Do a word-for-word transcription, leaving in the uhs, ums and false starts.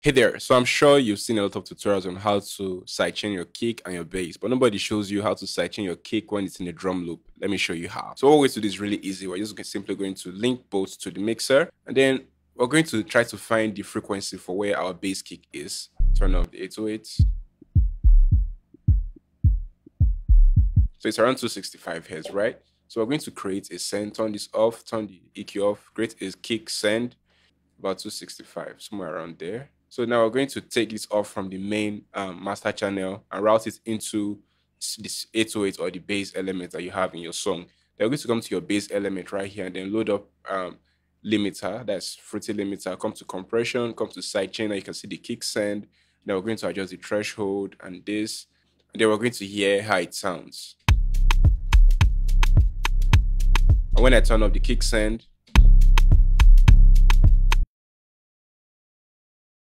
Hey there, so I'm sure you've seen a lot of tutorials on how to sidechain your kick and your bass, but nobody shows you how to sidechain your kick when it's in a drum loop. Let me show you how. So what we do this is really easy. We're just simply going to link both to the mixer, and then we're going to try to find the frequency for where our bass kick is. Turn off the eight oh eight. So it's around two sixty-five hertz, right? So we're going to create a send, turn this off, turn the E Q off, create a kick send, about two sixty-five, somewhere around there. So now we're going to take this off from the main um, master channel and route it into this eight oh eight or the bass element that you have in your song. Then we're going to come to your bass element right here and then load up um, limiter, that's Fruity Limiter. Come to compression, come to sidechain, and you can see the kick send. Now we're going to adjust the threshold and this. And then we're going to hear how it sounds. And when I turn off the kick send,